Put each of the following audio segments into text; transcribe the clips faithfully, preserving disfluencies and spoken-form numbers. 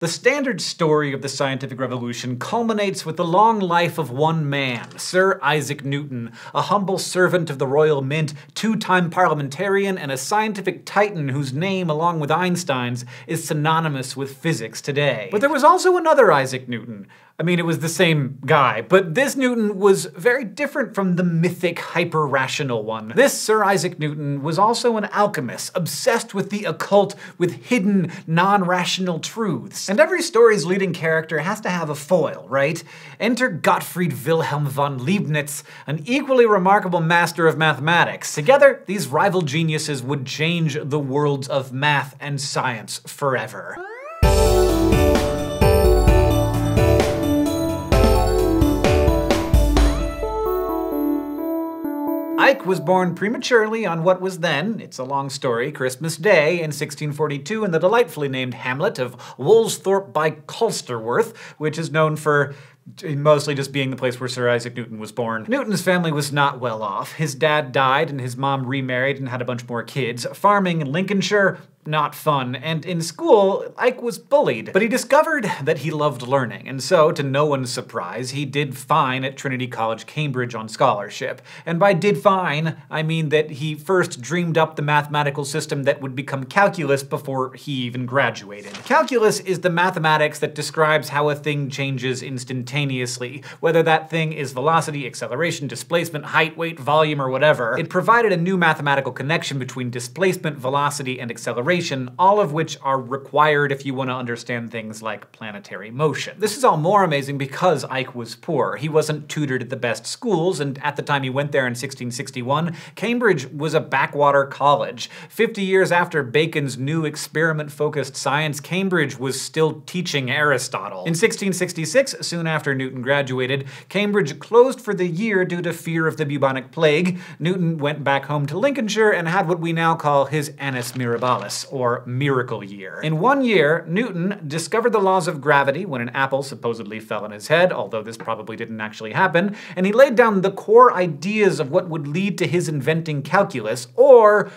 The standard story of the scientific revolution culminates with the long life of one man, Sir Isaac Newton, a humble servant of the Royal Mint, two-time parliamentarian, and a scientific titan whose name, along with Einstein's, is synonymous with physics today. But there was also another Isaac Newton. I mean, it was the same guy, but this Newton was very different from the mythic, hyper-rational one. This Sir Isaac Newton was also an alchemist, obsessed with the occult, with hidden, non-rational truths. And every story's leading character has to have a foil, right? Enter Gottfried Wilhelm von Leibniz, an equally remarkable master of mathematics. Together, these rival geniuses would change the worlds of math and science forever. Ike was born prematurely on what was then, it's a long story, Christmas Day in sixteen forty-two in the delightfully named hamlet of Woolsthorpe by Colsterworth, which is known for mostly just being the place where Sir Isaac Newton was born. Newton's family was not well off. His dad died and his mom remarried and had a bunch more kids. Farming in Lincolnshire, not fun. And in school, Ike was bullied. But he discovered that he loved learning, and so, to no one's surprise, he did fine at Trinity College, Cambridge on scholarship. And by did fine, I mean that he first dreamed up the mathematical system that would become calculus before he even graduated. Calculus is the mathematics that describes how a thing changes instantaneously. Whether that thing is velocity, acceleration, displacement, height, weight, volume, or whatever. It provided a new mathematical connection between displacement, velocity, and acceleration, all of which are required if you want to understand things like planetary motion. This is all more amazing because Ike was poor. He wasn't tutored at the best schools, and at the time he went there in sixteen sixty-one, Cambridge was a backwater college. Fifty years after Bacon's new experiment-focused science, Cambridge was still teaching Aristotle. In sixteen sixty-six, soon after After Newton graduated, Cambridge closed for the year due to fear of the bubonic plague. Newton went back home to Lincolnshire and had what we now call his Annus Mirabilis, or miracle year. In one year, Newton discovered the laws of gravity when an apple supposedly fell on his head, although this probably didn't actually happen, and he laid down the core ideas of what would lead to his inventing calculus, or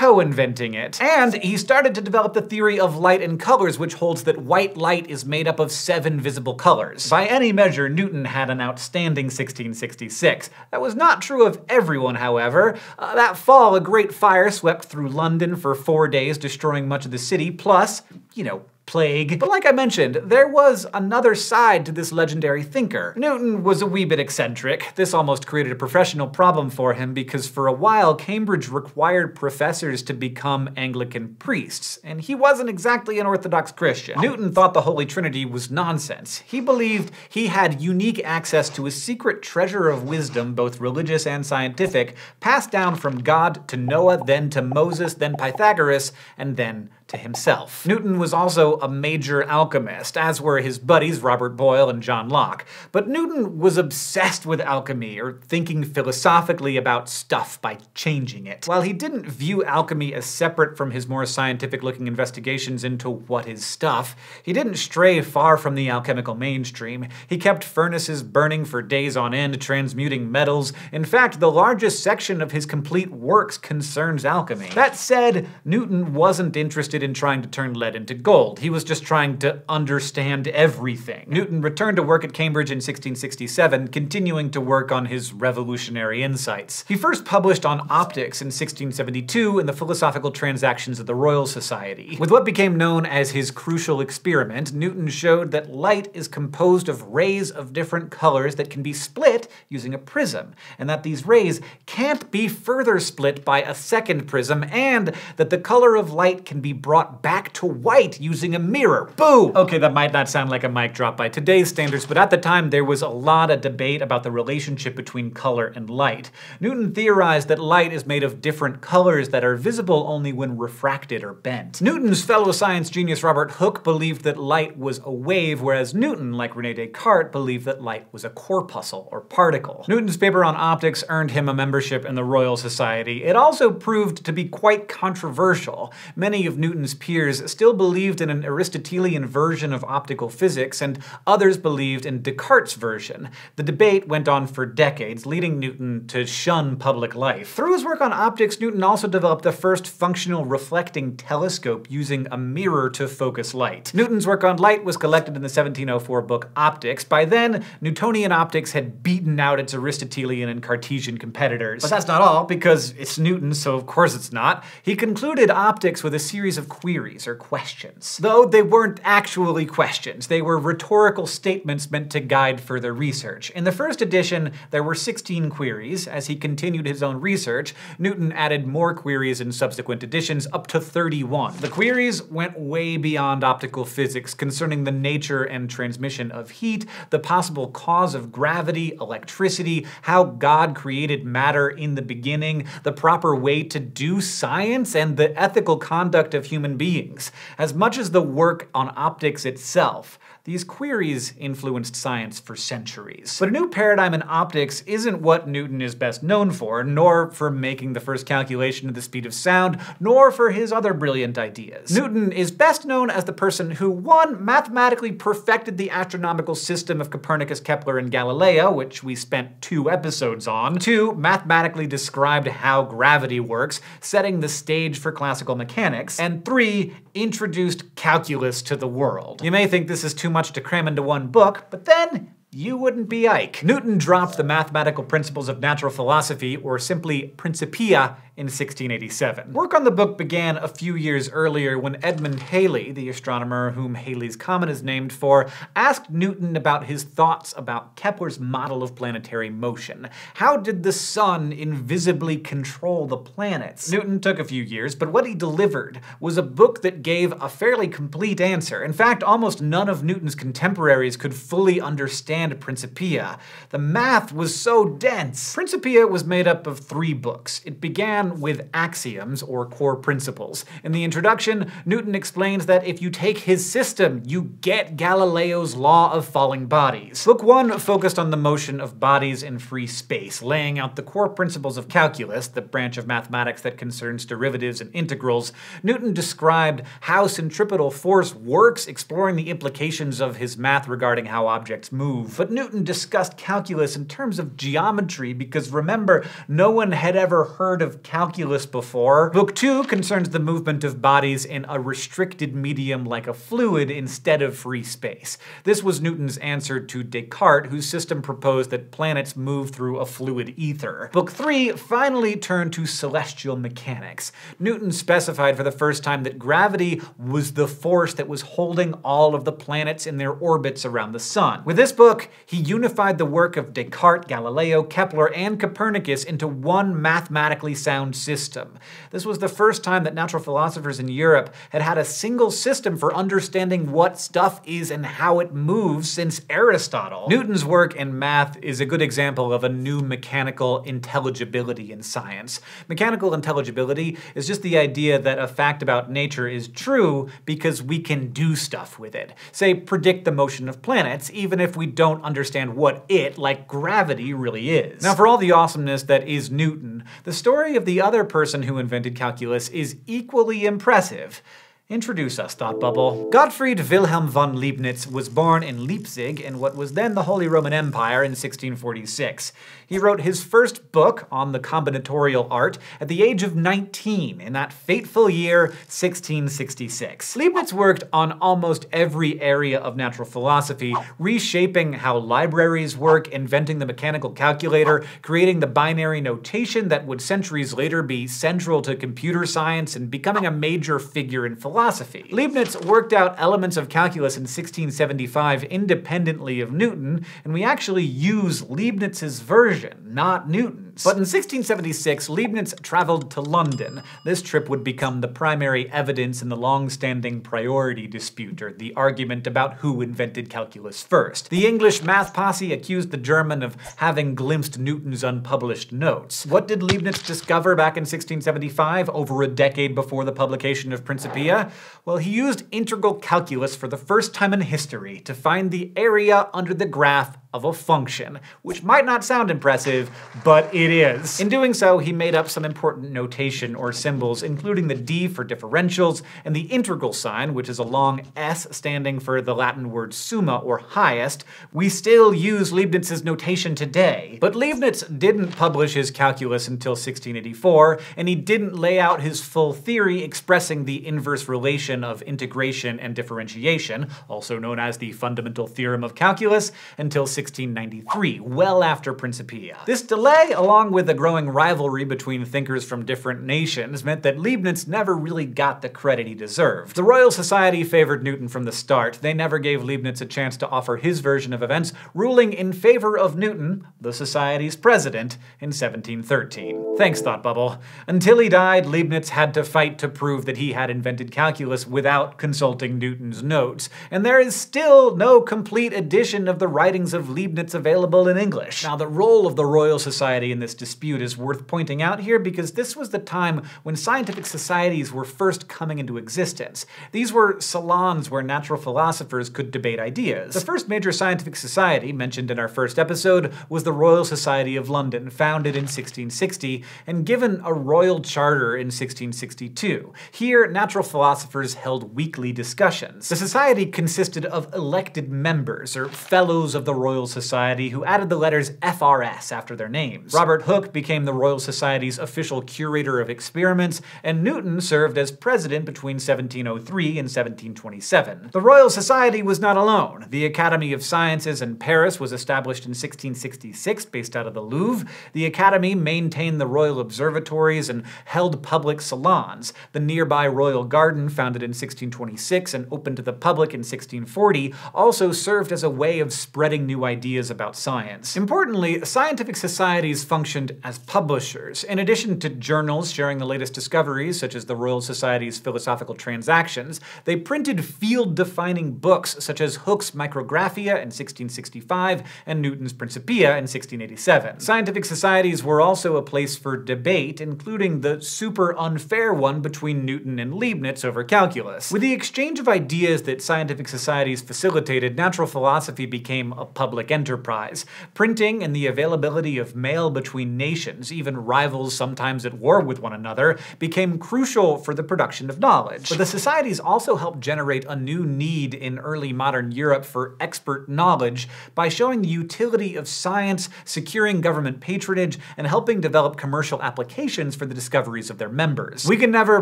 co-inventing it. And he started to develop the theory of light and colors, which holds that white light is made up of seven visible colors. By any measure, Newton had an outstanding sixteen sixty-six. That was not true of everyone, however. Uh, that fall, a great fire swept through London for four days, destroying much of the city, plus, you know, plague. But like I mentioned, there was another side to this legendary thinker. Newton was a wee bit eccentric. This almost created a professional problem for him because for a while Cambridge required professors to become Anglican priests, and he wasn't exactly an Orthodox Christian. Newton thought the Holy Trinity was nonsense. He believed he had unique access to a secret treasure of wisdom, both religious and scientific, passed down from God to Noah, then to Moses, then Pythagoras, and then to himself. Newton was also a major alchemist, as were his buddies Robert Boyle and John Locke. But Newton was obsessed with alchemy, or thinking philosophically about stuff by changing it. While he didn't view alchemy as separate from his more scientific-looking investigations into what is stuff, he didn't stray far from the alchemical mainstream. He kept furnaces burning for days on end, transmuting metals. In fact, the largest section of his complete works concerns alchemy. That said, Newton wasn't interested in trying to turn lead into gold. He was just trying to understand everything. Newton returned to work at Cambridge in sixteen sixty-seven, continuing to work on his revolutionary insights. He first published on optics in sixteen seventy-two in the Philosophical Transactions of the Royal Society. With what became known as his crucial experiment, Newton showed that light is composed of rays of different colors that can be split using a prism, and that these rays can't be further split by a second prism, and that the color of light can be brought back to white using a mirror. Boom! Okay, that might not sound like a mic drop by today's standards, but at the time there was a lot of debate about the relationship between color and light. Newton theorized that light is made of different colors that are visible only when refracted or bent. Newton's fellow science genius Robert Hooke believed that light was a wave, whereas Newton, like René Descartes, believed that light was a corpuscle or particle. Newton's paper on optics earned him a membership in the Royal Society. It also proved to be quite controversial. Many of Newton's peers still believed in an Aristotelian version of optical physics, and others believed in Descartes' version. The debate went on for decades, leading Newton to shun public life. Through his work on optics, Newton also developed the first functional reflecting telescope using a mirror to focus light. Newton's work on light was collected in the seventeen oh four book Optics. By then, Newtonian optics had beaten out its Aristotelian and Cartesian competitors. But that's not all, because it's Newton, so of course it's not. He concluded optics with a series of queries, or questions. Though they weren't actually questions, they were rhetorical statements meant to guide further research. In the first edition, there were sixteen queries. As he continued his own research, Newton added more queries in subsequent editions, up to thirty-one. The queries went way beyond optical physics, concerning the nature and transmission of heat, the possible cause of gravity, electricity, how God created matter in the beginning, the proper way to do science, and the ethical conduct of human beings. As much as the work on optics itself, these queries influenced science for centuries. But a new paradigm in optics isn't what Newton is best known for, nor for making the first calculation of the speed of sound, nor for his other brilliant ideas. Newton is best known as the person who, one, mathematically perfected the astronomical system of Copernicus, Kepler, and Galileo, which we spent two episodes on, two, mathematically described how gravity works, setting the stage for classical mechanics, and three, introduced calculus to the world. You may think this is too much to cram into one book, but then you wouldn't be Ike. Newton dropped the Mathematical Principles of Natural Philosophy, or simply Principia, in sixteen eighty-seven. Work on the book began a few years earlier when Edmund Halley, the astronomer whom Halley's comet is named for, asked Newton about his thoughts about Kepler's model of planetary motion. How did the sun invisibly control the planets? Newton took a few years, but what he delivered was a book that gave a fairly complete answer. In fact, almost none of Newton's contemporaries could fully understand Principia. The math was so dense. Principia was made up of three books. It began with axioms, or core principles. In the introduction, Newton explains that if you take his system, you get Galileo's law of falling bodies. Book one focused on the motion of bodies in free space, laying out the core principles of calculus, the branch of mathematics that concerns derivatives and integrals. Newton described how centripetal force works, exploring the implications of his math regarding how objects move. But Newton discussed calculus in terms of geometry because, remember, no one had ever heard of calculus Calculus before. Book two concerns the movement of bodies in a restricted medium like a fluid instead of free space. This was Newton's answer to Descartes, whose system proposed that planets move through a fluid ether. Book three finally turned to celestial mechanics. Newton specified for the first time that gravity was the force that was holding all of the planets in their orbits around the sun. With this book, he unified the work of Descartes, Galileo, Kepler, and Copernicus into one mathematically sound system. This was the first time that natural philosophers in Europe had had a single system for understanding what stuff is and how it moves since Aristotle. Newton's work in math is a good example of a new mechanical intelligibility in science. Mechanical intelligibility is just the idea that a fact about nature is true because we can do stuff with it. Say, predict the motion of planets, even if we don't understand what it, like gravity, really is. Now, for all the awesomeness that is Newton, the story of the The other person who invented calculus is equally impressive. Introduce us, Thought Bubble. Gottfried Wilhelm von Leibniz was born in Leipzig in what was then the Holy Roman Empire in sixteen forty-six. He wrote his first book on the combinatorial art at the age of nineteen in that fateful year, sixteen sixty-six. Leibniz worked on almost every area of natural philosophy, reshaping how libraries work, inventing the mechanical calculator, creating the binary notation that would centuries later be central to computer science, and becoming a major figure in philosophy. Philosophy. Leibniz worked out elements of calculus in sixteen seventy-five independently of Newton, and we actually use Leibniz's version, not Newton's. But in sixteen seventy-six, Leibniz traveled to London. This trip would become the primary evidence in the long-standing priority dispute, or the argument about who invented calculus first. The English math posse accused the German of having glimpsed Newton's unpublished notes. What did Leibniz discover back in sixteen seventy-five, over a decade before the publication of Principia? Well, he used integral calculus for the first time in history to find the area under the graph of a function, which might not sound impressive, but it is. In doing so, he made up some important notation or symbols, including the D for differentials and the integral sign, which is a long S standing for the Latin word summa, or highest. We still use Leibniz's notation today. But Leibniz didn't publish his calculus until sixteen eighty-four, and he didn't lay out his full theory expressing the inverse relation of integration and differentiation, also known as the fundamental theorem of calculus, until sixteen ninety-three, well after Principia. This delay, along with a growing rivalry between thinkers from different nations, meant that Leibniz never really got the credit he deserved. The Royal Society favored Newton from the start. They never gave Leibniz a chance to offer his version of events, ruling in favor of Newton, the Society's president, in seventeen thirteen. Thanks, Thought Bubble. Until he died, Leibniz had to fight to prove that he had invented calculus without consulting Newton's notes, and there is still no complete edition of the writings of Leibniz available in English. Now, the role of the Royal Society in this dispute is worth pointing out here because this was the time when scientific societies were first coming into existence. These were salons where natural philosophers could debate ideas. The first major scientific society, mentioned in our first episode, was the Royal Society of London, founded in sixteen sixty and given a royal charter in sixteen sixty-two. Here, natural philosophers held weekly discussions. The society consisted of elected members, or fellows of the Royal Society, who added the letters F R S after their names. Robert Hooke became the Royal Society's official curator of experiments, and Newton served as president between seventeen oh three and seventeen twenty-seven. The Royal Society was not alone. The Academy of Sciences in Paris was established in sixteen sixty-six, based out of the Louvre. The Academy maintained the royal observatories and held public salons. The nearby Royal Garden, founded in sixteen twenty-six and opened to the public in sixteen forty, also served as a way of spreading new ideas about science. Importantly, scientific societies functioned as publishers. In addition to journals sharing the latest discoveries, such as the Royal Society's Philosophical Transactions, they printed field-defining books such as Hooke's Micrographia in sixteen sixty-five and Newton's Principia in sixteen eighty-seven. Scientific societies were also a place for debate, including the super unfair one between Newton and Leibniz over calculus. With the exchange of ideas that scientific societies facilitated, natural philosophy became a public enterprise. Printing and the availability of mail between nations, even rivals sometimes at war with one another, became crucial for the production of knowledge. But the societies also helped generate a new need in early modern Europe for expert knowledge by showing the utility of science, securing government patronage, and helping develop commercial applications for the discoveries of their members. We can never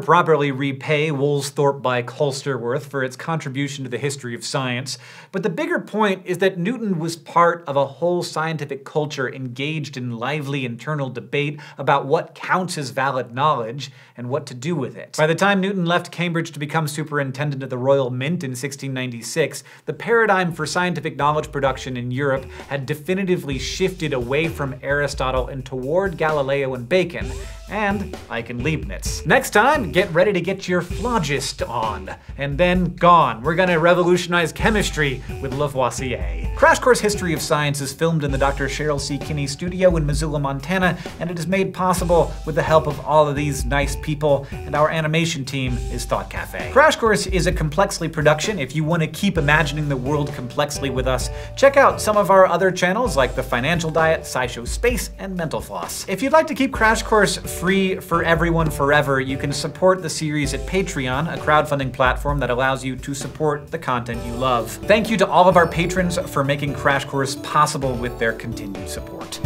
properly repay Woolsthorpe by Colsterworth for its contribution to the history of science, but the bigger point is that Newton was part of a whole scientific culture engaged in lively internal debate about what counts as valid knowledge and what to do with it. By the time Newton left Cambridge to become superintendent of the Royal Mint in sixteen ninety-six, the paradigm for scientific knowledge production in Europe had definitively shifted away from Aristotle and toward Galileo and Bacon, and Eichen Leibniz. Next time, get ready to get your phlogist on, and then gone. We're gonna revolutionize chemistry with Lavoisier. Crash Course History of Science is filmed in the Doctor Cheryl C. Kinney studio in Missoula, Montana, and it is made possible with the help of all of these nice people, and our animation team is Thought Cafe. Crash Course is a Complexly production. If you want to keep imagining the world complexly with us, check out some of our other channels like The Financial Diet, SciShow Space, and Mental Floss. If you'd like to keep Crash Course free for everyone forever, you can support the series at Patreon, a crowdfunding platform that allows you to support the content you love. Thank you to all of our patrons for making Crash Course possible with their continued support.